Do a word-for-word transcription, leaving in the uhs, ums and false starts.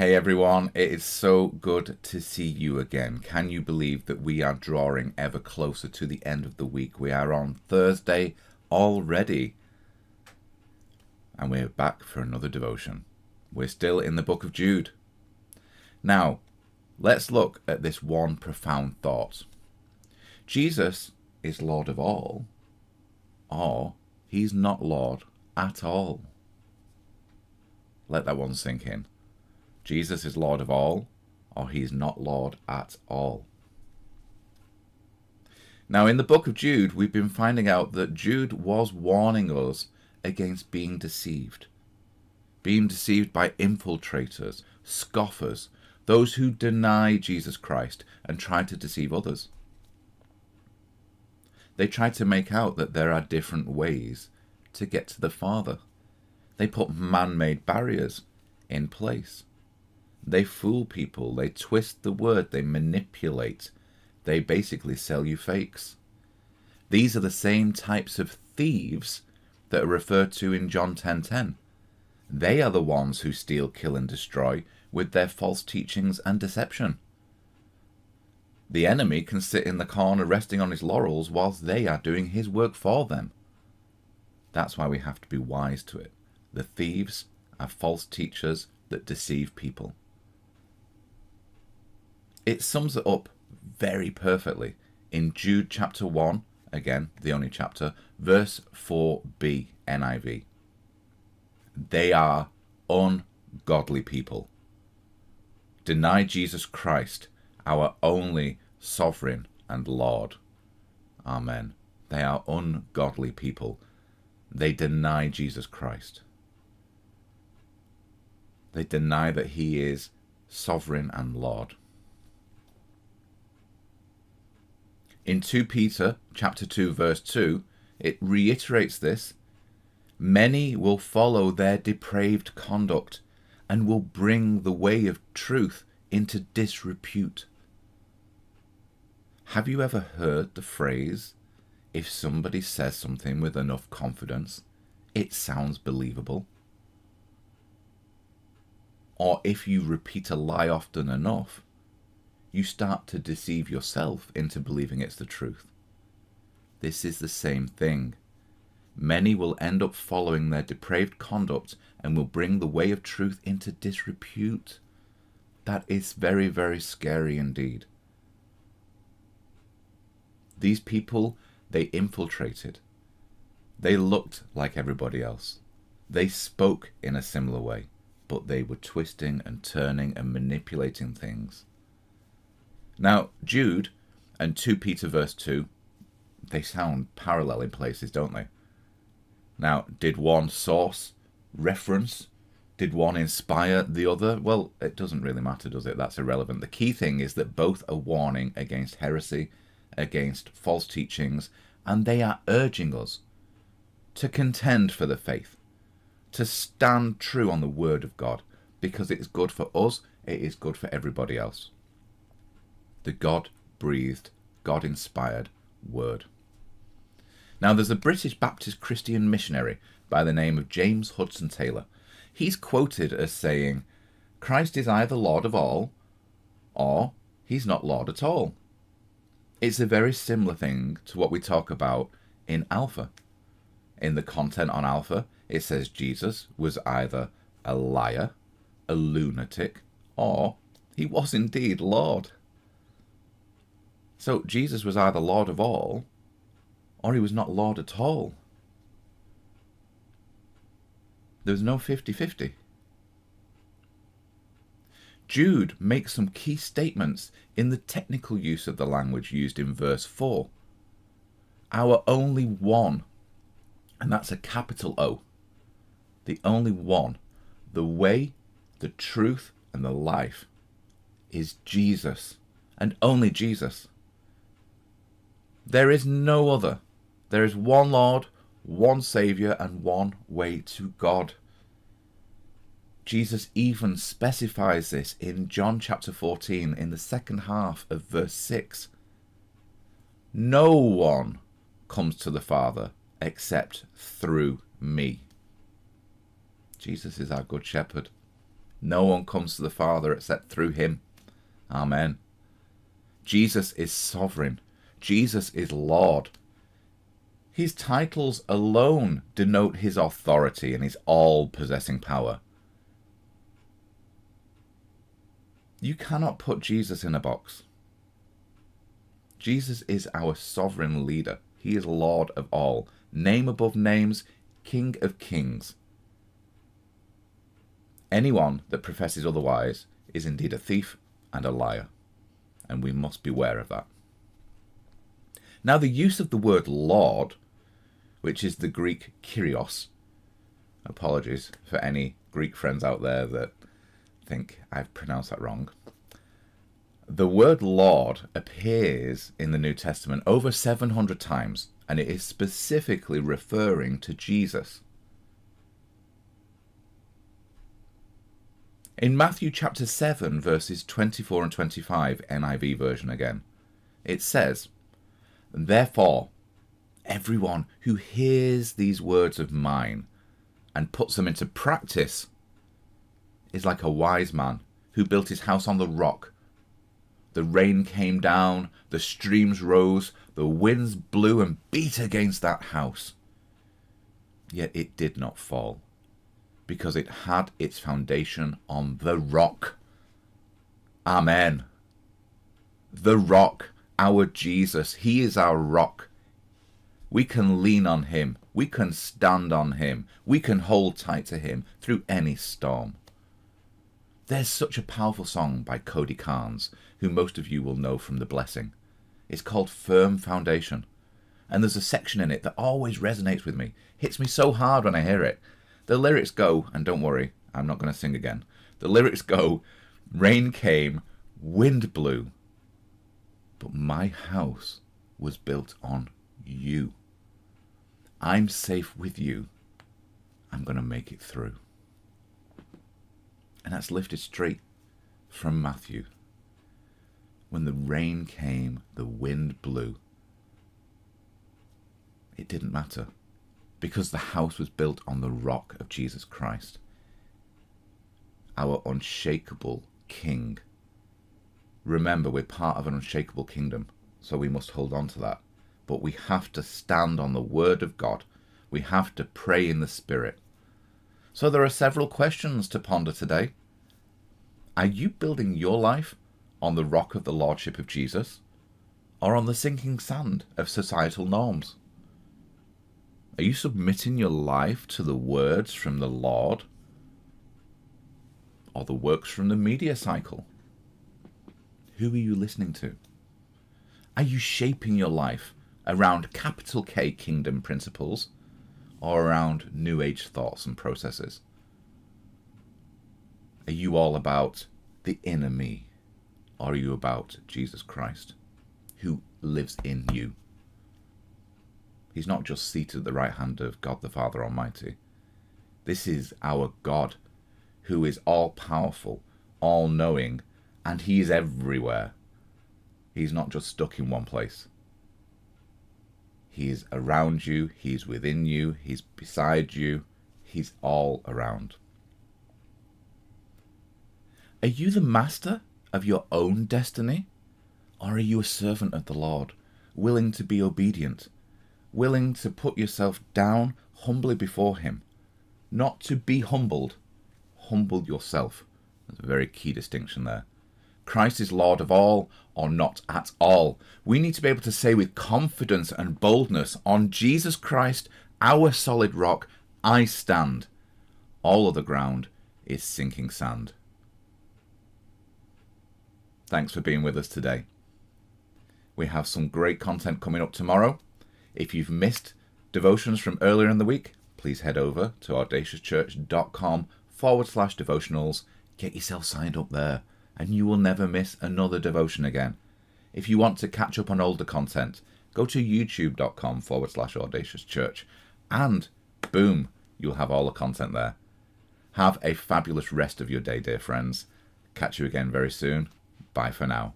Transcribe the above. Hey everyone, it is so good to see you again. Can you believe that we are drawing ever closer to the end of the week? We are on Thursday already. And we're back for another devotion. We're still in the book of Jude. Now, let's look at this one profound thought. Jesus is Lord of all, or he's not Lord at all. Let that one sink in. Jesus is Lord of all, or he is not Lord at all. Now, in the book of Jude, we've been finding out that Jude was warning us against being deceived. Being deceived by infiltrators, scoffers, those who deny Jesus Christ and try to deceive others. They try to make out that there are different ways to get to the Father. They put man-made barriers in place. They fool people, they twist the word, they manipulate, they basically sell you fakes. These are the same types of thieves that are referred to in John ten ten. They are the ones who steal, kill and destroy with their false teachings and deception. The enemy can sit in the corner resting on his laurels whilst they are doing his work for them. That's why we have to be wise to it. The thieves are false teachers that deceive people. It sums it up very perfectly in Jude chapter one, again, the only chapter, verse four b, N I V. They are ungodly people. Deny Jesus Christ, our only sovereign and Lord. Amen. They are ungodly people. They deny Jesus Christ. They deny that he is sovereign and Lord. In Second Peter chapter two verse two, it reiterates this. Many will follow their depraved conduct and will bring the way of truth into disrepute. Have you ever heard the phrase, if somebody says something with enough confidence, it sounds believable? Or if you repeat a lie often enough, you start to deceive yourself into believing it's the truth. This is the same thing. Many will end up following their depraved conduct and will bring the way of truth into disrepute. That is very, very scary indeed. These people, they infiltrated. They looked like everybody else. They spoke in a similar way, but they were twisting and turning and manipulating things. Now, Jude and Second Peter verse two, they sound parallel in places, don't they? Now, did one source reference? Did one inspire the other? Well, it doesn't really matter, does it? That's irrelevant. The key thing is that both are warning against heresy, against false teachings, and they are urging us to contend for the faith, to stand true on the Word of God, because it is good for us, it is good for everybody else. The God-breathed, God-inspired Word. Now, there's a British Baptist Christian missionary by the name of James Hudson Taylor. He's quoted as saying, Christ is either Lord of all, or he's not Lord at all. It's a very similar thing to what we talk about in Alpha. In the content on Alpha, it says Jesus was either a liar, a lunatic, or he was indeed Lord. So Jesus was either Lord of all, or he was not Lord at all. There's no fifty fifty. Jude makes some key statements in the technical use of the language used in verse four. Our only one, and that's a capital O, the only one, the way, the truth, and the life is Jesus, and only Jesus. There is no other. There is one Lord, one Saviour, and one way to God. Jesus even specifies this in John chapter fourteen in the second half of verse six. No one comes to the Father except through me. Jesus is our Good Shepherd. No one comes to the Father except through him. Amen. Jesus is sovereign. Jesus is Lord. His titles alone denote his authority and his all-possessing power. You cannot put Jesus in a box. Jesus is our sovereign leader. He is Lord of all, name above names, King of kings. Anyone that professes otherwise is indeed a thief and a liar, and we must beware of that. Now, the use of the word Lord, which is the Greek kyrios, apologies for any Greek friends out there that think I've pronounced that wrong. The word Lord appears in the New Testament over seven hundred times, and it is specifically referring to Jesus. In Matthew chapter seven, verses twenty-four and twenty-five, N I V version again, it says, "Therefore, everyone who hears these words of mine and puts them into practice is like a wise man who built his house on the rock. The rain came down, the streams rose, the winds blew and beat against that house. Yet it did not fall, because it had its foundation on the rock." Amen. The rock, our Jesus. He is our rock. We can lean on him. We can stand on him. We can hold tight to him through any storm. There's such a powerful song by Cody Carnes, who most of you will know from The Blessing. It's called Firm Foundation. And there's a section in it that always resonates with me. Hits me so hard when I hear it. The lyrics go, and don't worry, I'm not going to sing again. The lyrics go, "Rain came, wind blew, but my house was built on you. I'm safe with you. I'm going to make it through." And that's lifted straight from Matthew. When the rain came, the wind blew. It didn't matter, because the house was built on the rock of Jesus Christ, our unshakable King. Remember, we're part of an unshakable kingdom, so we must hold on to that. But we have to stand on the word of God. We have to pray in the Spirit. So there are several questions to ponder today. Are you building your life on the rock of the Lordship of Jesus, or on the sinking sand of societal norms? Are you submitting your life to the words from the Lord, or the works from the media cycle? Who are you listening to? Are you shaping your life around capital K kingdom principles, or around New Age thoughts and processes? Are you all about the inner me, or are you about Jesus Christ, who lives in you? He's not just seated at the right hand of God the Father Almighty. This is our God, who is all-powerful, all-knowing, and he is everywhere. He's not just stuck in one place. He is around you, he's within you, he's beside you, he's all around. Are you the master of your own destiny, or are you a servant of the Lord, willing to be obedient, willing to put yourself down humbly before him? Not to be humbled, humble yourself. That's a very key distinction there. Christ is Lord of all, or not at all. We need to be able to say with confidence and boldness, on Jesus Christ, our solid rock, I stand. All other ground is sinking sand. Thanks for being with us today. We have some great content coming up tomorrow. If you've missed devotions from earlier in the week, please head over to audacious church dot com forward slash devotionals. Get yourself signed up there, and you will never miss another devotion again. If you want to catch up on older content, go to youtube.com forward slash audacious church, and boom, you'll have all the content there. Have a fabulous rest of your day, dear friends. Catch you again very soon. Bye for now.